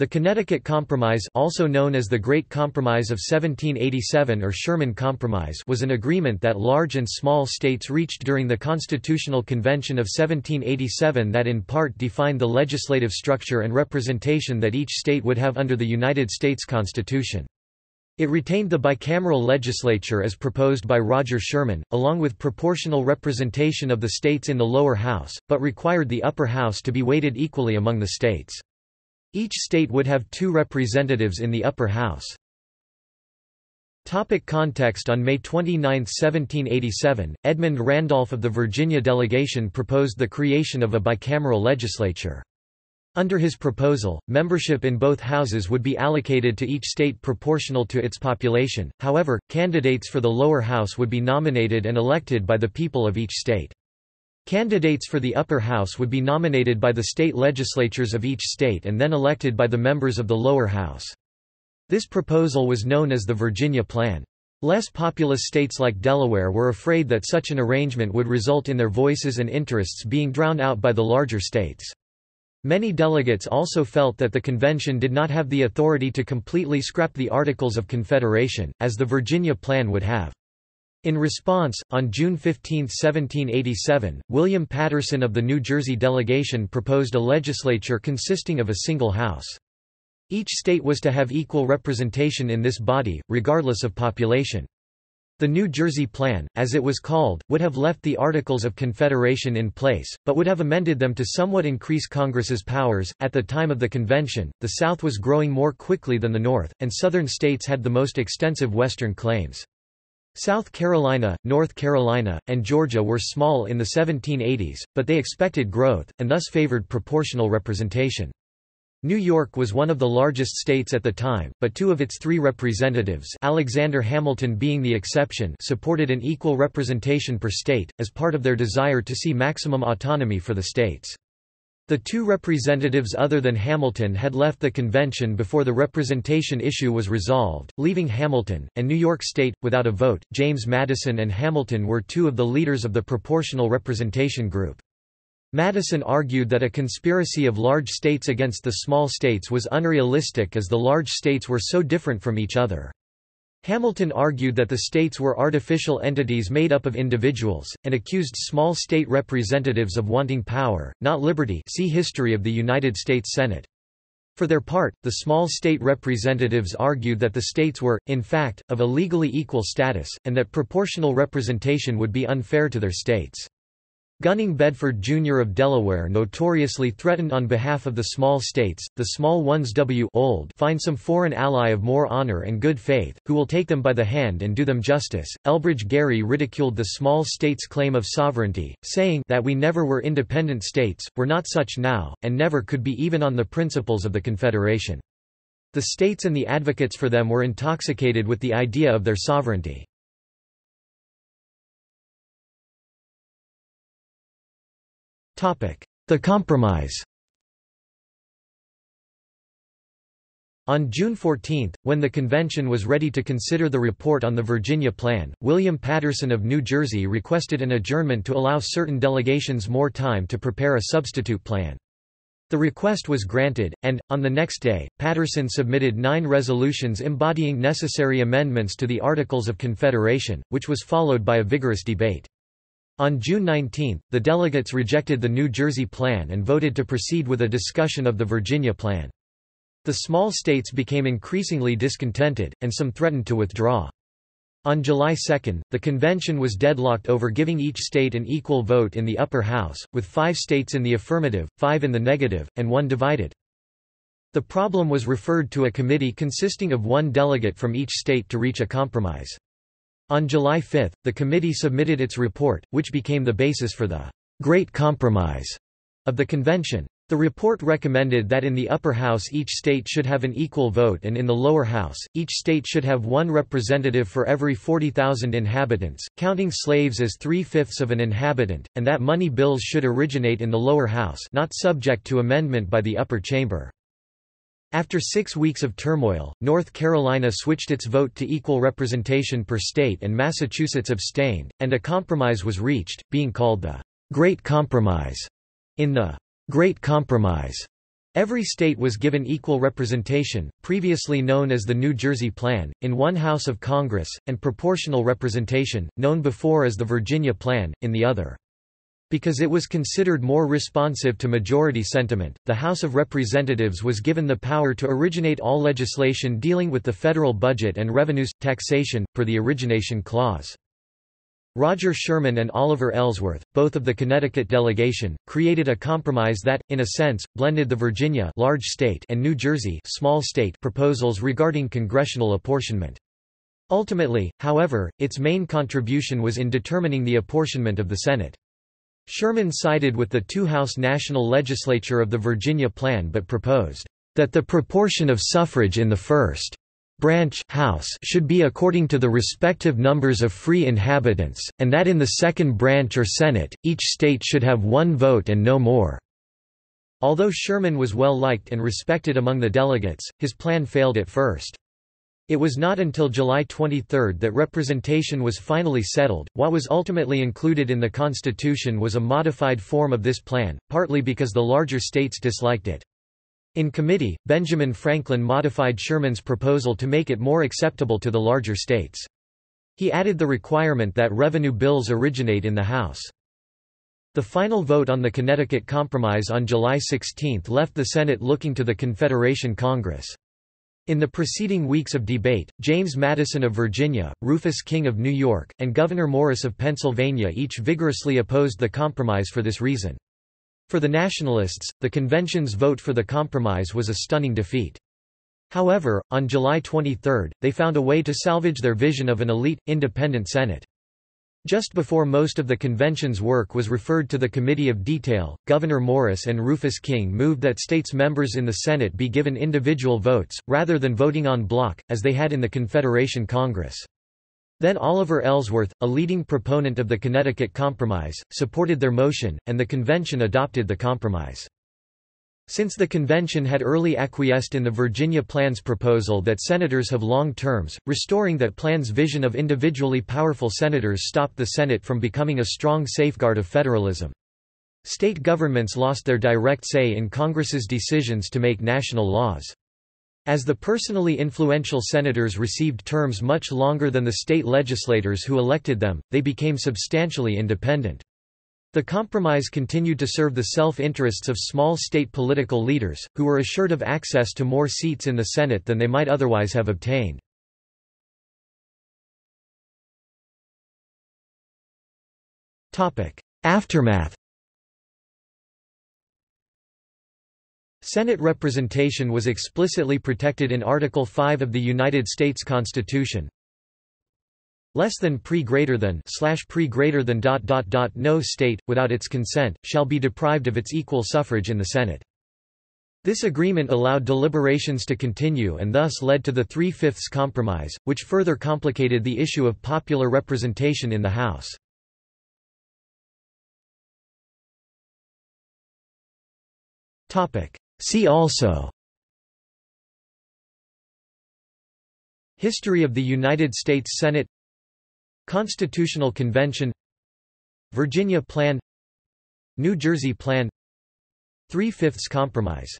The Connecticut Compromise, also known as the Great Compromise of 1787 or Sherman Compromise, was an agreement that large and small states reached during the Constitutional Convention of 1787 that in part defined the legislative structure and representation that each state would have under the United States Constitution. It retained the bicameral legislature as proposed by Roger Sherman, along with proportional representation of the states in the lower house, but required the upper house to be weighted equally among the states. Each state would have two representatives in the upper house. Topic context. On May 29, 1787, Edmund Randolph of the Virginia delegation proposed the creation of a bicameral legislature. Under his proposal, membership in both houses would be allocated to each state proportional to its population. However, candidates for the lower house would be nominated and elected by the people of each state. Candidates for the upper house would be nominated by the state legislatures of each state and then elected by the members of the lower house. This proposal was known as the Virginia Plan. Less populous states like Delaware were afraid that such an arrangement would result in their voices and interests being drowned out by the larger states. Many delegates also felt that the convention did not have the authority to completely scrap the Articles of Confederation, as the Virginia Plan would have. In response, on June 15, 1787, William Paterson of the New Jersey delegation proposed a legislature consisting of a single house. Each state was to have equal representation in this body, regardless of population. The New Jersey Plan, as it was called, would have left the Articles of Confederation in place, but would have amended them to somewhat increase Congress's powers. At the time of the convention, the South was growing more quickly than the North, and Southern states had the most extensive Western claims. South Carolina, North Carolina, and Georgia were small in the 1780s, but they expected growth, and thus favored proportional representation. New York was one of the largest states at the time, but two of its three representatives, Alexander Hamilton being the exception, supported an equal representation per state, as part of their desire to see maximum autonomy for the states. The two representatives other than Hamilton had left the convention before the representation issue was resolved, leaving Hamilton, and New York State, without a vote. James Madison and Hamilton were two of the leaders of the proportional representation group. Madison argued that a conspiracy of large states against the small states was unrealistic, as the large states were so different from each other. Hamilton argued that the states were artificial entities made up of individuals, and accused small state representatives of wanting power, not liberty. See History of the United States Senate. For their part, the small state representatives argued that the states were, in fact, of a legally equal status, and that proportional representation would be unfair to their states. Gunning Bedford Jr. of Delaware notoriously threatened on behalf of the small states, "The small ones will find some foreign ally of more honor and good faith, who will take them by the hand and do them justice." Elbridge Gerry ridiculed the small states' claim of sovereignty, saying that "we never were independent states, we're not such now, and never could be, even on the principles of the Confederation." The states and the advocates for them were intoxicated with the idea of their sovereignty. The Compromise. On June 14, when the convention was ready to consider the report on the Virginia Plan, William Paterson of New Jersey requested an adjournment to allow certain delegations more time to prepare a substitute plan. The request was granted, and, on the next day, Paterson submitted 9 resolutions embodying necessary amendments to the Articles of Confederation, which was followed by a vigorous debate. On June 19, the delegates rejected the New Jersey Plan and voted to proceed with a discussion of the Virginia Plan. The small states became increasingly discontented, and some threatened to withdraw. On July 2, the convention was deadlocked over giving each state an equal vote in the upper house, with 5 states in the affirmative, 5 in the negative, and 1 divided. The problem was referred to a committee consisting of 1 delegate from each state to reach a compromise. On July 5, the committee submitted its report, which became the basis for the Great Compromise of the convention. The report recommended that in the upper house each state should have an equal vote, and in the lower house, each state should have 1 representative for every 40,000 inhabitants, counting slaves as 3/5 of an inhabitant, and that money bills should originate in the lower house, not subject to amendment by the upper chamber. After 6 weeks of turmoil, North Carolina switched its vote to equal representation per state and Massachusetts abstained, and a compromise was reached, being called the Great Compromise. In the Great Compromise, Every state was given equal representation, previously known as the New Jersey Plan, in one House of Congress, and proportional representation, known before as the Virginia Plan, in the other. Because it was considered more responsive to majority sentiment, the House of Representatives was given the power to originate all legislation dealing with the federal budget and revenues, taxation, per the Origination Clause. Roger Sherman and Oliver Ellsworth, both of the Connecticut delegation, created a compromise that, in a sense, blended the Virginia large state and New Jersey small state proposals regarding congressional apportionment. Ultimately, however, its main contribution was in determining the apportionment of the Senate. Sherman sided with the two-house national legislature of the Virginia Plan but proposed that the proportion of suffrage in the first branch house should be according to the respective numbers of free inhabitants, and that in the second branch or Senate, each state should have one vote and no more. Although Sherman was well liked and respected among the delegates, his plan failed at first. It was not until July 23 that representation was finally settled. What was ultimately included in the Constitution was a modified form of this plan, partly because the larger states disliked it. In committee, Benjamin Franklin modified Sherman's proposal to make it more acceptable to the larger states. He added the requirement that revenue bills originate in the House. The final vote on the Connecticut Compromise on July 16 left the Senate looking to the Confederation Congress. In the preceding weeks of debate, James Madison of Virginia, Rufus King of New York, and Governor Morris of Pennsylvania each vigorously opposed the compromise for this reason. For the Nationalists, the convention's vote for the compromise was a stunning defeat. However, on July 23, they found a way to salvage their vision of an elite, independent Senate. Just before most of the convention's work was referred to the Committee of Detail, Governor Morris and Rufus King moved that states' members in the Senate be given individual votes, rather than voting en bloc, as they had in the Confederation Congress. Then Oliver Ellsworth, a leading proponent of the Connecticut Compromise, supported their motion, and the convention adopted the compromise. Since the convention had early acquiesced in the Virginia Plan's proposal that senators have long terms, restoring that plan's vision of individually powerful senators stopped the Senate from becoming a strong safeguard of federalism. State governments lost their direct say in Congress's decisions to make national laws. As the personally influential senators received terms much longer than the state legislators who elected them, they became substantially independent. The compromise continued to serve the self-interests of small state political leaders, who were assured of access to more seats in the Senate than they might otherwise have obtained. Aftermath. Senate representation was explicitly protected in Article 5 of the United States Constitution. Less than pre greater than no state, without its consent, shall be deprived of its equal suffrage in the Senate. This agreement allowed deliberations to continue and thus led to the 3/5 Compromise, which further complicated the issue of popular representation in the House. See also: History of the United States Senate, Constitutional Convention, Virginia Plan, New Jersey Plan, 3/5 Compromise.